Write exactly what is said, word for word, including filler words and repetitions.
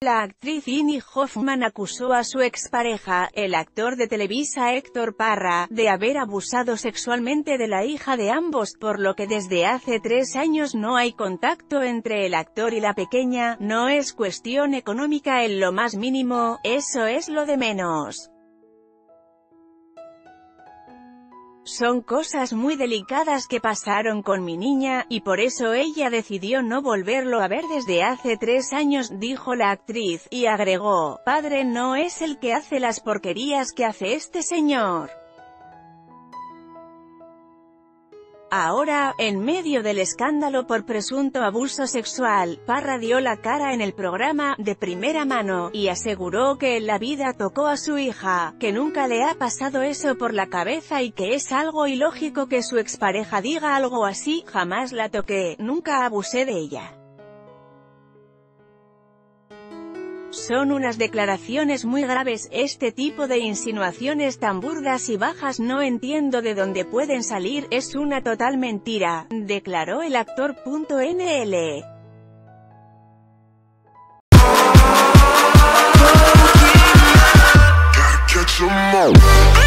La actriz Ginny Hoffman acusó a su expareja, el actor de Televisa Héctor Parra, de haber abusado sexualmente de la hija de ambos, por lo que desde hace tres años no hay contacto entre el actor y la pequeña. No es cuestión económica en lo más mínimo, eso es lo de menos. Son cosas muy delicadas que pasaron con mi niña, y por eso ella decidió no volverlo a ver desde hace tres años, dijo la actriz, y agregó, padre no es el que hace las porquerías que hace este señor. Ahora, en medio del escándalo por presunto abuso sexual, Parra dio la cara en el programa, de primera mano, y aseguró que en la vida tocó a su hija, que nunca le ha pasado eso por la cabeza y que es algo ilógico que su expareja diga algo así, jamás la toqué, nunca abusé de ella. Son unas declaraciones muy graves, este tipo de insinuaciones tan burdas y bajas no entiendo de dónde pueden salir, es una total mentira, declaró el actor. N L